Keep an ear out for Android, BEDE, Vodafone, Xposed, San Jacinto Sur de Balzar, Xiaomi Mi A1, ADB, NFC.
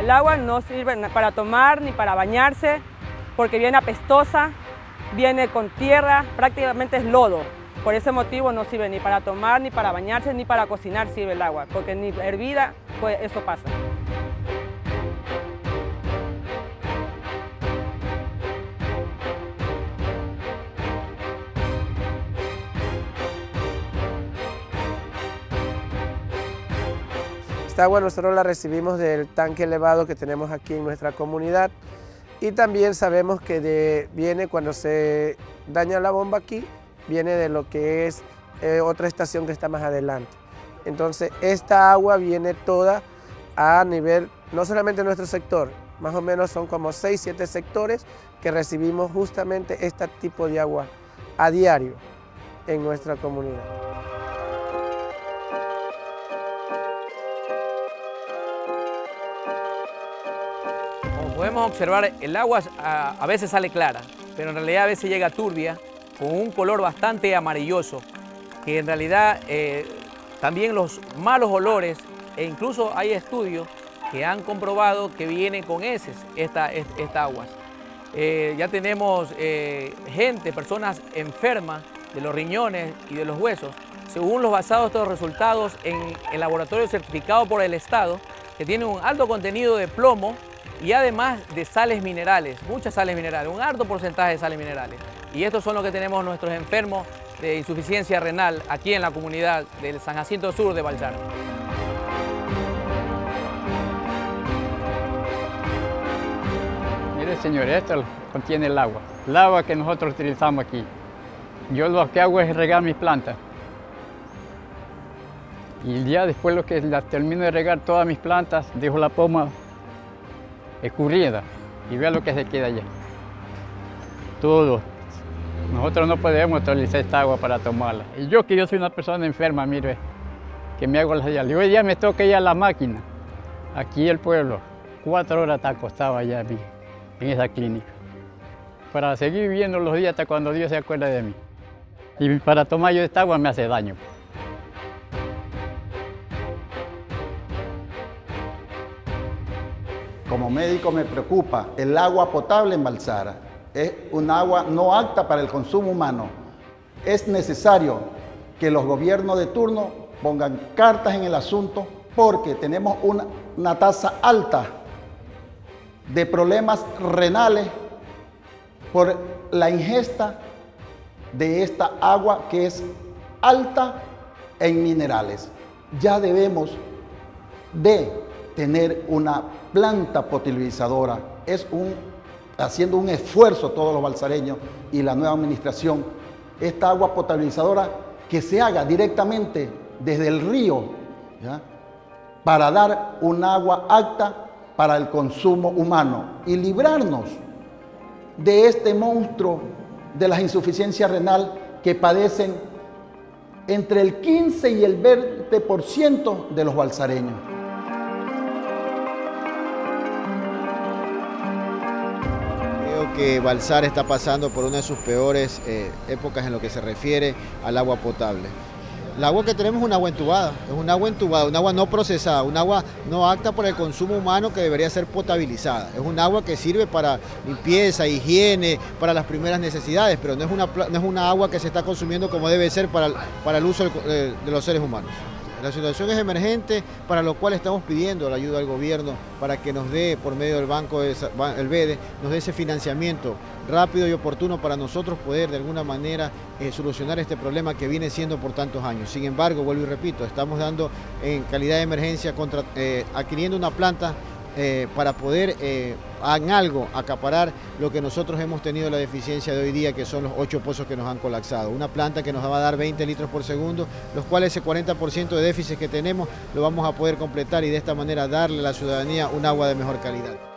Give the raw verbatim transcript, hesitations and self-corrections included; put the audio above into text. agua. El agua no sirve para tomar ni para bañarse porque viene apestosa, viene con tierra, prácticamente es lodo. Por ese motivo no sirve ni para tomar, ni para bañarse, ni para cocinar sirve el agua, porque ni hervida, pues eso pasa. Esta agua nosotros la recibimos del tanque elevado que tenemos aquí en nuestra comunidad y también sabemos que de, viene cuando se daña la bomba aquí, viene de lo que es eh, otra estación que está más adelante. Entonces esta agua viene toda a nivel, no solamente nuestro sector, más o menos son como seis, siete sectores que recibimos justamente este tipo de agua a diario en nuestra comunidad. Podemos observar, el agua a, a veces sale clara, pero en realidad a veces llega turbia, con un color bastante amarilloso, que en realidad eh, también los malos olores, e incluso hay estudios que han comprobado que vienen con heces estas esta, esta aguas. Eh, ya tenemos eh, gente, personas enfermas de los riñones y de los huesos, según los basados de estos resultados en el laboratorio certificado por el Estado, que tiene un alto contenido de plomo, y además de sales minerales, muchas sales minerales, un alto porcentaje de sales minerales. Y estos son los que tenemos nuestros enfermos de insuficiencia renal aquí en la comunidad del San Jacinto Sur de Balzar. Mire señor, esto contiene el agua, el agua que nosotros utilizamos aquí. Yo lo que hago es regar mis plantas. Y ya después lo que las termino de regar todas mis plantas, dejo la poma escurrida y vea lo que se queda allá. Todo. Nosotros no podemos utilizar esta agua para tomarla. Y yo que yo soy una persona enferma, mire, que me hago las diálisis. Hoy día me toca ir a la máquina, aquí el pueblo. Cuatro horas te acostaba allá en esa clínica. Para seguir viviendo los días hasta cuando Dios se acuerda de mí. Y para tomar yo esta agua me hace daño. Como médico me preocupa el agua potable en Balzar. Es un agua no apta para el consumo humano. Es necesario que los gobiernos de turno pongan cartas en el asunto porque tenemos una, una tasa alta de problemas renales por la ingesta de esta agua que es alta en minerales. Ya debemos de tener una planta potabilizadora, es un, haciendo un esfuerzo todos los balzareños y la nueva administración, esta agua potabilizadora que se haga directamente desde el río, ¿ya? Para dar un agua apta para el consumo humano y librarnos de este monstruo de las insuficiencias renal que padecen entre el quince y el veinte por ciento de los balzareños. Que Balzar está pasando por una de sus peores eh, épocas en lo que se refiere al agua potable. El agua que tenemos es un agua entubada, es un agua entubada, un agua no procesada, un agua no apta para el consumo humano que debería ser potabilizada. Es un agua que sirve para limpieza, higiene, para las primeras necesidades, pero no es una, no es una agua que se está consumiendo como debe ser para, para el uso de, de los seres humanos. La situación es emergente, para lo cual estamos pidiendo la ayuda al gobierno para que nos dé, por medio del banco, el B E D E, nos dé ese financiamiento rápido y oportuno para nosotros poder de alguna manera eh, solucionar este problema que viene siendo por tantos años. Sin embargo, vuelvo y repito, estamos dando en calidad de emergencia, contra, eh, adquiriendo una planta eh, para poder eh, en algo acaparar lo que nosotros hemos tenido la deficiencia de hoy día, que son los ocho pozos que nos han colapsado. Una planta que nos va a dar veinte litros por segundo, los cuales ese cuarenta por ciento de déficit que tenemos lo vamos a poder completar y de esta manera darle a la ciudadanía un agua de mejor calidad.